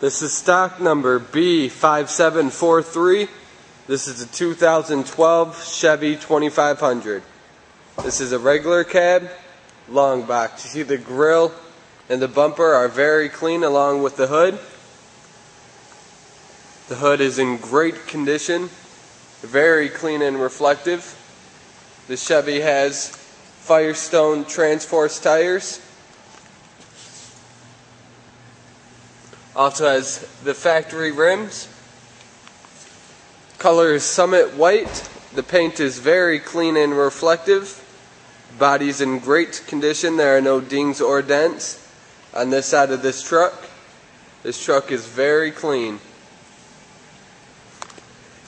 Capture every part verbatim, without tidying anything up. This is stock number B five seven four three. This is a two thousand twelve Chevy twenty-five hundred. This is a regular cab, long box. You see the grill and the bumper are very clean along with the hood. The hood is in great condition, very clean and reflective. The Chevy has Firestone Transforce tires. Also has the factory rims. Color is Summit White. The paint is very clean and reflective. Body's in great condition. There are no dings or dents on this side of this truck. This truck is very clean.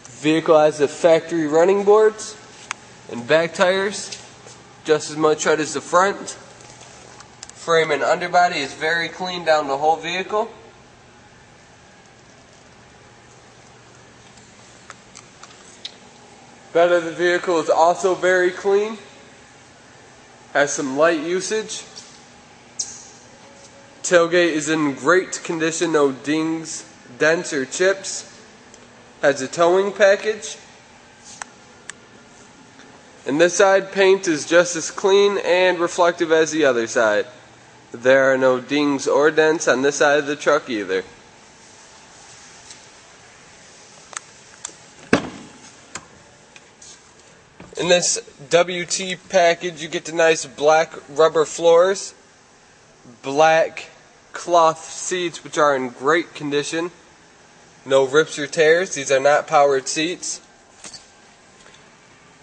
Vehicle has the factory running boards and back tires, just as much tread as the front. Frame and underbody is very clean down the whole vehicle. Bed of the vehicle is also very clean. Has some light usage. Tailgate is in great condition, no dings, dents, or chips. Has a towing package. And this side paint is just as clean and reflective as the other side. There are no dings or dents on this side of the truck either. In this W T package you get the nice black rubber floors, black cloth seats which are in great condition. No rips or tears. These are not powered seats.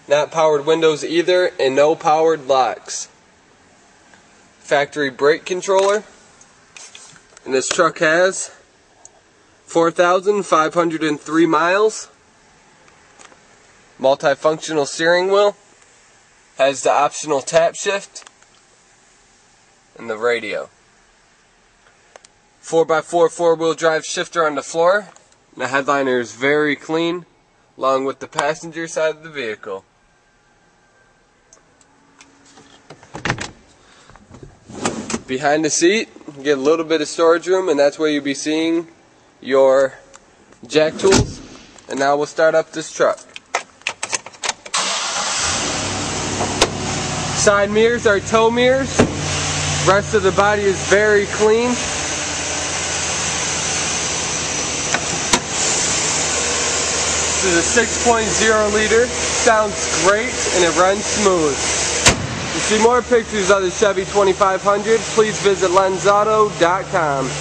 Not powered windows either, and no powered locks. Factory brake controller. And this truck has four thousand five hundred three miles. Multifunctional steering wheel. Has the optional tap shift. And the radio. four by four four-wheel drive shifter on the floor. The headliner is very clean, along with the passenger side of the vehicle. Behind the seat, you get a little bit of storage room, and that's where you'll be seeing your jack tools. And now we'll start up this truck. Side mirrors are tow mirrors. Rest of the body is very clean. This is a six point oh liter, sounds great, and it runs smooth. To see more pictures of the Chevy twenty-five hundred, please visit Lenz Auto dot com.